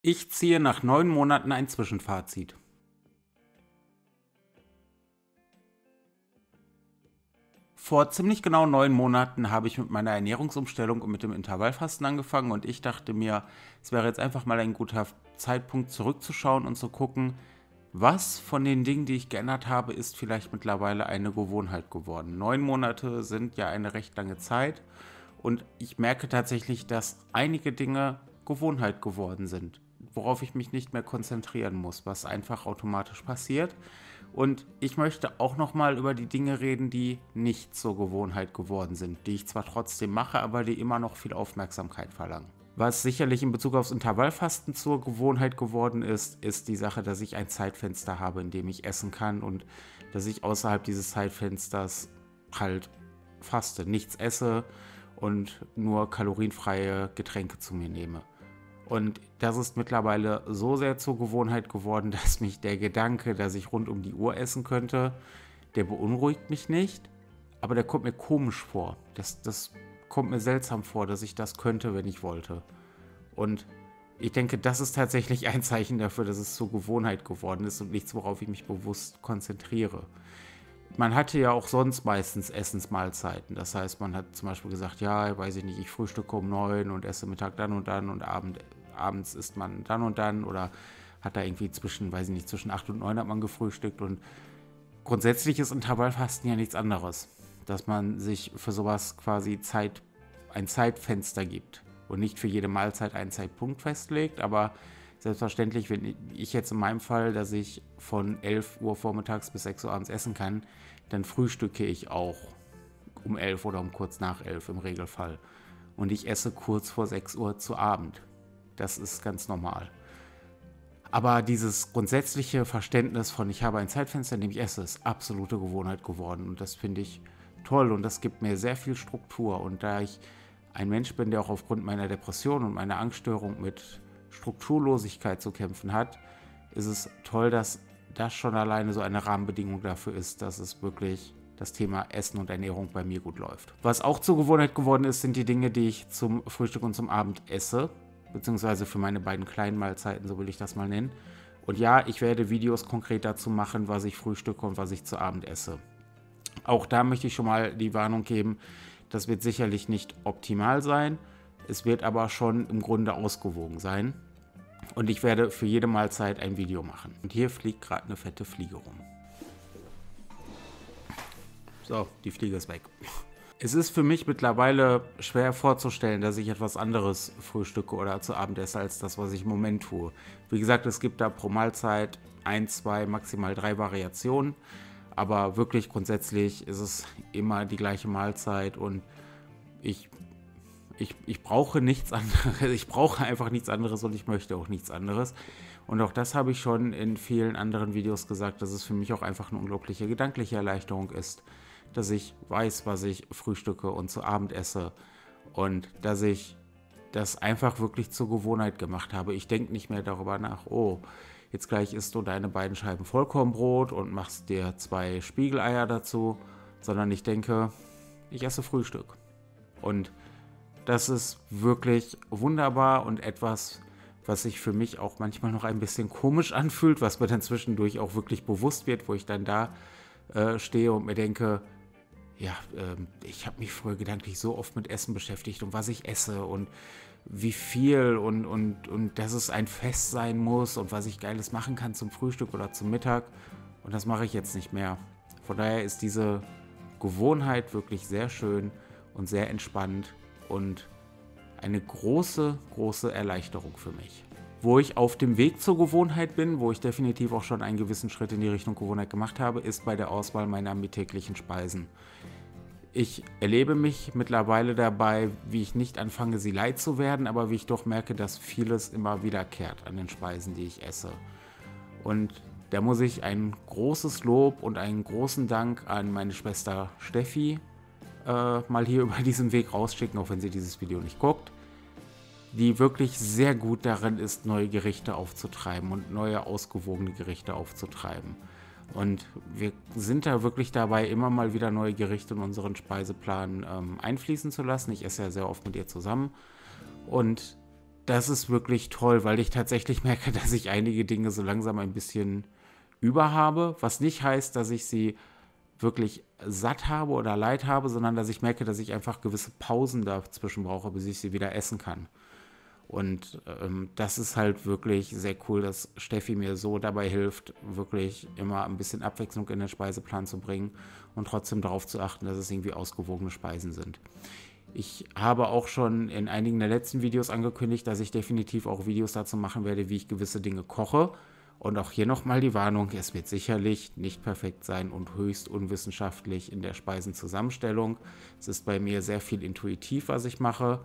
Ich ziehe nach 9 Monaten ein Zwischenfazit. Vor ziemlich genau 9 Monaten habe ich mit meiner Ernährungsumstellung und mit dem Intervallfasten angefangen und ich dachte mir, es wäre jetzt einfach mal ein guter Zeitpunkt zurückzuschauen und zu gucken, was von den Dingen, die ich geändert habe, ist vielleicht mittlerweile eine Gewohnheit geworden. 9 Monate sind ja eine recht lange Zeit und ich merke tatsächlich, dass einige Dinge Gewohnheit geworden sind, worauf ich mich nicht mehr konzentrieren muss, was einfach automatisch passiert. Und ich möchte auch nochmal über die Dinge reden, die nicht zur Gewohnheit geworden sind, die ich zwar trotzdem mache, aber die immer noch viel Aufmerksamkeit verlangen. Was sicherlich in Bezug aufs Intervallfasten zur Gewohnheit geworden ist, ist die Sache, dass ich ein Zeitfenster habe, in dem ich essen kann und dass ich außerhalb dieses Zeitfensters halt faste, nichts esse und nur kalorienfreie Getränke zu mir nehme. Und das ist mittlerweile so sehr zur Gewohnheit geworden, dass mich der Gedanke, dass ich rund um die Uhr essen könnte, der beunruhigt mich nicht, aber der kommt mir komisch vor. Das kommt mir seltsam vor, dass ich das könnte, wenn ich wollte. Und ich denke, das ist tatsächlich ein Zeichen dafür, dass es zur Gewohnheit geworden ist und nichts, worauf ich mich bewusst konzentriere. Man hatte ja auch sonst meistens Essensmahlzeiten. Das heißt, man hat zum Beispiel gesagt, ja, weiß ich nicht, ich frühstücke um 9 und esse Mittag dann und dann und abends isst man dann und dann oder hat da irgendwie zwischen, weiß ich nicht, zwischen 8 und 9 hat man gefrühstückt und grundsätzlich ist Intervallfasten ja nichts anderes, dass man sich für sowas quasi ein Zeitfenster gibt und nicht für jede Mahlzeit einen Zeitpunkt festlegt, aber selbstverständlich, wenn ich jetzt in meinem Fall, dass ich von 11 Uhr vormittags bis 6 Uhr abends essen kann, dann frühstücke ich auch um 11 oder um kurz nach 11 im Regelfall und ich esse kurz vor 6 Uhr zu Abend. Das ist ganz normal. Aber dieses grundsätzliche Verständnis von, ich habe ein Zeitfenster, in dem ich esse, ist absolute Gewohnheit geworden. Und das finde ich toll und das gibt mir sehr viel Struktur. Und da ich ein Mensch bin, der auch aufgrund meiner Depression und meiner Angststörung mit Strukturlosigkeit zu kämpfen hat, ist es toll, dass das schon alleine so eine Rahmenbedingung dafür ist, dass es wirklich das Thema Essen und Ernährung bei mir gut läuft. Was auch zur Gewohnheit geworden ist, sind die Dinge, die ich zum Frühstück und zum Abend esse, beziehungsweise für meine beiden kleinen Mahlzeiten, so will ich das mal nennen. Und ja, ich werde Videos konkret dazu machen, was ich frühstücke und was ich zu Abend esse. Auch da möchte ich schon mal die Warnung geben, das wird sicherlich nicht optimal sein, es wird aber schon im Grunde ausgewogen sein. Und ich werde für jede Mahlzeit ein Video machen. Und hier fliegt gerade eine fette Fliege rum. So, die Fliege ist weg. Es ist für mich mittlerweile schwer vorzustellen, dass ich etwas anderes frühstücke oder zu Abend esse, als das, was ich im Moment tue. Wie gesagt, es gibt da pro Mahlzeit 1, 2, maximal 3 Variationen, aber wirklich grundsätzlich ist es immer die gleiche Mahlzeit und ich brauche nichts anderes. Ich brauche einfach nichts anderes und ich möchte auch nichts anderes. Und auch das habe ich schon in vielen anderen Videos gesagt, dass es für mich auch einfach eine unglaubliche gedankliche Erleichterung ist, dass ich weiß, was ich frühstücke und zu Abend esse und dass ich das einfach wirklich zur Gewohnheit gemacht habe. Ich denke nicht mehr darüber nach, oh, jetzt gleich isst du deine beiden Scheiben Vollkornbrot und machst dir 2 Spiegeleier dazu, sondern ich denke, ich esse Frühstück. Und das ist wirklich wunderbar und etwas, was sich für mich auch manchmal noch ein bisschen komisch anfühlt, was mir dann zwischendurch auch wirklich bewusst wird, wo ich dann da stehe und mir denke, ja, ich habe mich früher gedanklich so oft mit Essen beschäftigt und was ich esse und wie viel und dass es ein Fest sein muss und was ich Geiles machen kann zum Frühstück oder zum Mittag und das mache ich jetzt nicht mehr. Von daher ist diese Gewohnheit wirklich sehr schön und sehr entspannend und eine große, große Erleichterung für mich. Wo ich auf dem Weg zur Gewohnheit bin, wo ich definitiv auch schon einen gewissen Schritt in die Richtung Gewohnheit gemacht habe, ist bei der Auswahl meiner mittäglichen Speisen. Ich erlebe mich mittlerweile dabei, wie ich nicht anfange, sie leid zu werden, aber wie ich doch merke, dass vieles immer wiederkehrt an den Speisen, die ich esse. Und da muss ich ein großes Lob und einen großen Dank an meine Schwester Steffi mal hier über diesen Weg rausschicken, auch wenn sie dieses Video nicht guckt, die wirklich sehr gut darin ist, neue Gerichte aufzutreiben und neue ausgewogene Gerichte aufzutreiben. Und wir sind da wirklich dabei, immer mal wieder neue Gerichte in unseren Speiseplan einfließen zu lassen. Ich esse ja sehr oft mit ihr zusammen. Und das ist wirklich toll, weil ich tatsächlich merke, dass ich einige Dinge so langsam ein bisschen überhabe, was nicht heißt, dass ich sie wirklich satt habe oder leid habe, sondern dass ich merke, dass ich einfach gewisse Pausen dazwischen brauche, bis ich sie wieder essen kann. Und das ist halt wirklich sehr cool, dass Steffi mir so dabei hilft, wirklich immer ein bisschen Abwechslung in den Speiseplan zu bringen und trotzdem darauf zu achten, dass es irgendwie ausgewogene Speisen sind. Ich habe auch schon in einigen der letzten Videos angekündigt, dass ich definitiv auch Videos dazu machen werde, wie ich gewisse Dinge koche. Und auch hier nochmal die Warnung, es wird sicherlich nicht perfekt sein und höchst unwissenschaftlich in der Speisenzusammenstellung. Es ist bei mir sehr viel intuitiv, was ich mache.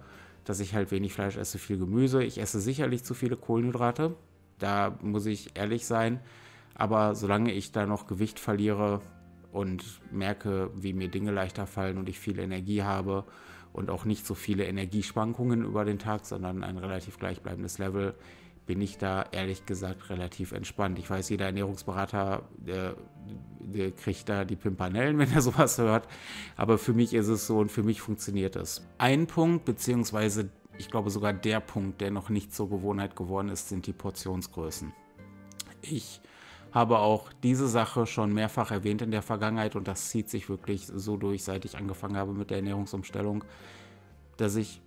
Dass ich halt wenig Fleisch esse, viel Gemüse. Ich esse sicherlich zu viele Kohlenhydrate, da muss ich ehrlich sein. Aber solange ich da noch Gewicht verliere und merke, wie mir Dinge leichter fallen und ich viel Energie habe und auch nicht so viele Energieschwankungen über den Tag, sondern ein relativ gleichbleibendes Level, bin ich da ehrlich gesagt relativ entspannt. Ich weiß, jeder Ernährungsberater der kriegt da die Pimpanellen, wenn er sowas hört. Aber für mich ist es so und für mich funktioniert es. Ein Punkt, beziehungsweise ich glaube sogar der Punkt, der noch nicht zur Gewohnheit geworden ist, sind die Portionsgrößen. Ich habe auch diese Sache schon mehrfach erwähnt in der Vergangenheit und das zieht sich wirklich so durch, seit ich angefangen habe mit der Ernährungsumstellung, dass ich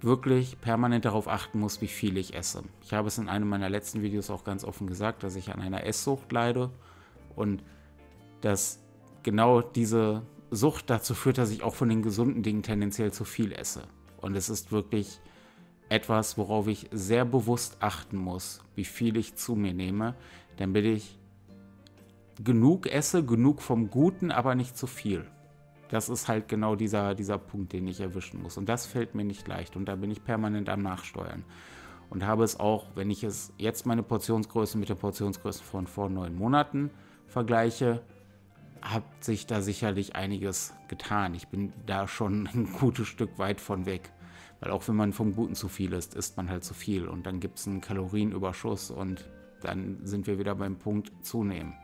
wirklich permanent darauf achten muss, wie viel ich esse. Ich habe es in einem meiner letzten Videos auch ganz offen gesagt, dass ich an einer Esssucht leide und dass genau diese Sucht dazu führt, dass ich auch von den gesunden Dingen tendenziell zu viel esse. Und es ist wirklich etwas, worauf ich sehr bewusst achten muss, wie viel ich zu mir nehme, damit ich genug esse, genug vom Guten, aber nicht zu viel. Das ist halt genau dieser Punkt, den ich erwischen muss. Und das fällt mir nicht leicht. Und da bin ich permanent am Nachsteuern. Und habe es auch, wenn ich es jetzt meine Portionsgrößen mit den Portionsgrößen von vor 9 Monaten vergleiche, hat sich da sicherlich einiges getan. Ich bin da schon ein gutes Stück weit von weg. Weil auch wenn man vom Guten zu viel isst, isst man halt zu viel. Und dann gibt es einen Kalorienüberschuss und dann sind wir wieder beim Punkt zunehmen.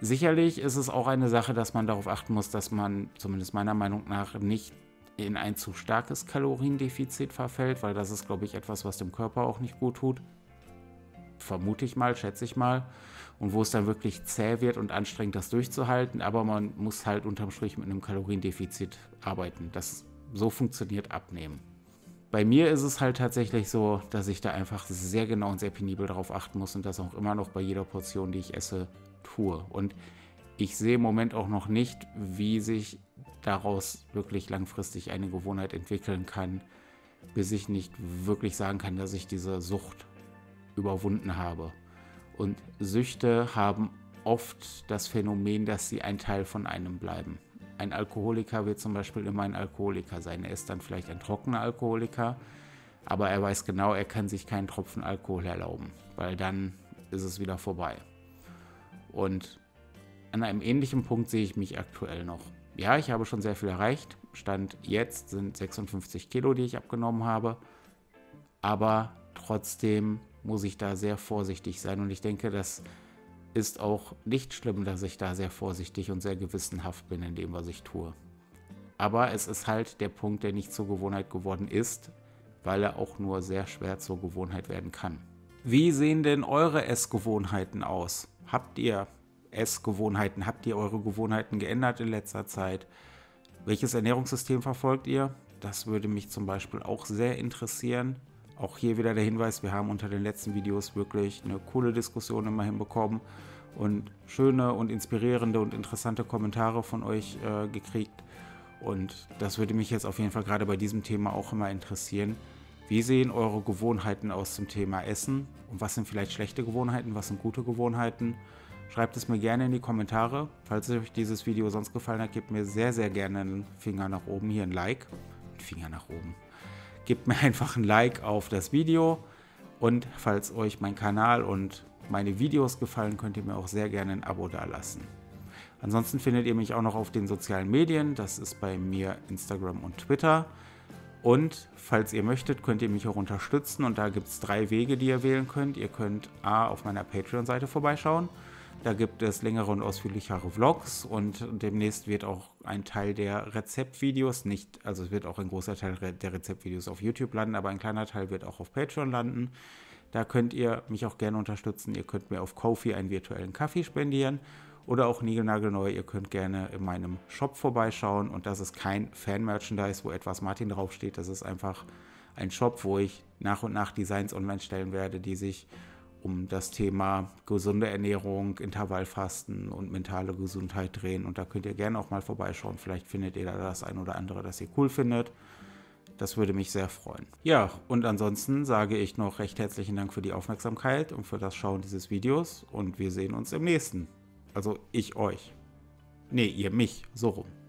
Sicherlich ist es auch eine Sache, dass man darauf achten muss, dass man, zumindest meiner Meinung nach, nicht in ein zu starkes Kaloriendefizit verfällt, weil das ist, glaube ich, etwas, was dem Körper auch nicht gut tut. Vermute ich mal, schätze ich mal. Und wo es dann wirklich zäh wird und anstrengend, das durchzuhalten. Aber man muss halt unterm Strich mit einem Kaloriendefizit arbeiten. Das so funktioniert Abnehmen. Bei mir ist es halt tatsächlich so, dass ich da einfach sehr genau und sehr penibel darauf achten muss und das auch immer noch bei jeder Portion, die ich esse, tue. Und ich sehe im Moment auch noch nicht, wie sich daraus wirklich langfristig eine Gewohnheit entwickeln kann, bis ich nicht wirklich sagen kann, dass ich diese Sucht überwunden habe. Und Süchte haben oft das Phänomen, dass sie ein Teil von einem bleiben. Ein Alkoholiker wird zum Beispiel immer ein Alkoholiker sein. Er ist dann vielleicht ein trockener Alkoholiker, aber er weiß genau, er kann sich keinen Tropfen Alkohol erlauben, weil dann ist es wieder vorbei. Und an einem ähnlichen Punkt sehe ich mich aktuell noch. Ja, ich habe schon sehr viel erreicht. Stand jetzt sind 56 Kilo, die ich abgenommen habe. Aber trotzdem muss ich da sehr vorsichtig sein. Und ich denke, das ist auch nicht schlimm, dass ich da sehr vorsichtig und sehr gewissenhaft bin in dem, was ich tue. Aber es ist halt der Punkt, der nicht zur Gewohnheit geworden ist, weil er auch nur sehr schwer zur Gewohnheit werden kann. Wie sehen denn eure Essgewohnheiten aus? Habt ihr Essgewohnheiten? Habt ihr eure Gewohnheiten geändert in letzter Zeit? Welches Ernährungssystem verfolgt ihr? Das würde mich zum Beispiel auch sehr interessieren. Auch hier wieder der Hinweis, wir haben unter den letzten Videos wirklich eine coole Diskussion immerhin bekommen und schöne und inspirierende und interessante Kommentare von euch gekriegt. Und das würde mich jetzt auf jeden Fall gerade bei diesem Thema auch immer interessieren. Wie sehen eure Gewohnheiten aus zum Thema Essen? Und was sind vielleicht schlechte Gewohnheiten, was sind gute Gewohnheiten? Schreibt es mir gerne in die Kommentare. Falls euch dieses Video sonst gefallen hat, gebt mir sehr, sehr gerne einen Finger nach oben, hier ein Like. Ein Finger nach oben. Gebt mir einfach ein Like auf das Video. Und falls euch mein Kanal und meine Videos gefallen, könnt ihr mir auch sehr gerne ein Abo dalassen. Ansonsten findet ihr mich auch noch auf den sozialen Medien. Das ist bei mir Instagram und Twitter. Und falls ihr möchtet, könnt ihr mich auch unterstützen und da gibt es 3 Wege, die ihr wählen könnt. Ihr könnt A auf meiner Patreon-Seite vorbeischauen, Da gibt es längere und ausführlichere Vlogs und demnächst wird auch ein Teil der Rezeptvideos, also es wird auch ein großer Teil der Rezeptvideos auf YouTube landen, aber ein kleiner Teil wird auch auf Patreon landen. Da könnt ihr mich auch gerne unterstützen. Ihr könnt mir auf Ko-Fi einen virtuellen Kaffee spendieren oder auch niegelnagelneu. Ihr könnt gerne in meinem Shop vorbeischauen und das ist kein Fan-Merchandise, wo etwas Martin draufsteht. Das ist einfach ein Shop, wo ich nach und nach Designs online stellen werde, die sich um das Thema gesunde Ernährung, Intervallfasten und mentale Gesundheit drehen. Und da könnt ihr gerne auch mal vorbeischauen. Vielleicht findet ihr da das ein oder andere, das ihr cool findet. Das würde mich sehr freuen. Ja, und ansonsten sage ich noch recht herzlichen Dank für die Aufmerksamkeit und für das Schauen dieses Videos. Und wir sehen uns im nächsten. Also ich euch. Nee, ihr mich. So rum.